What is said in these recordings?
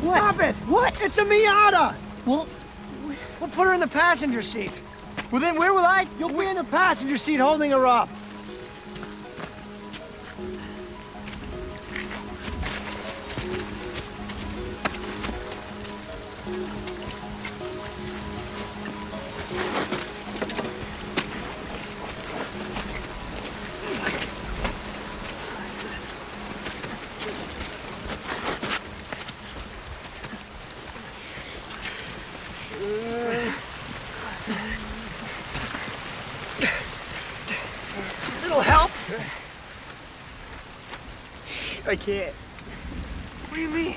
What? Stop it! What? It's a Miata! Well, we'll put her in the passenger seat. Well, then where will I? You'll be in the passenger seat holding her up. I can't. What do you mean?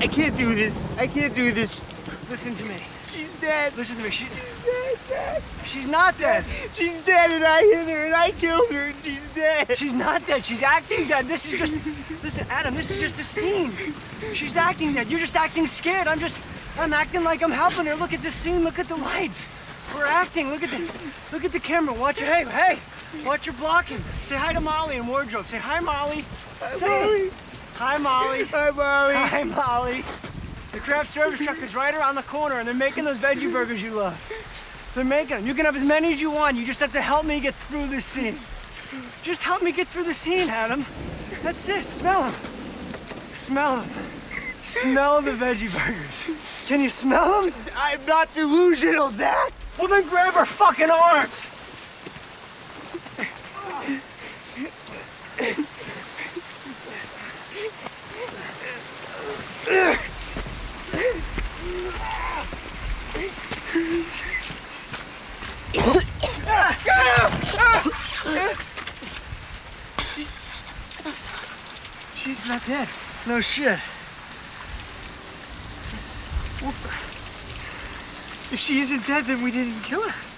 I can't do this. I can't do this. Listen to me. She's dead. Listen to me. She's dead. She's not dead. She's dead, and I hit her, and I killed her, and she's dead. She's not dead. She's acting dead. This is just... Listen, Adam, this is just a scene. She's acting dead. You're just acting scared. I'm acting like I'm helping her. Look, it's a scene. Look at the lights. We're acting. Look at the camera. Watch your... Hey. Watch your blocking. Say hi to Molly in wardrobe. Say hi, Molly. Say, hi, Molly. Hi, Molly. Hi, Molly. The craft service truck is right around the corner, and they're making those veggie burgers you love. They're making them. You can have as many as you want. You just have to help me get through this scene. Just help me get through the scene, Adam. That's it. Smell them. Smell them. Smell the veggie burgers. Can you smell them? I'm not delusional, Zach. Well, then grab her fucking arms. She's not dead. No shit. If she isn't dead, then we didn't kill her.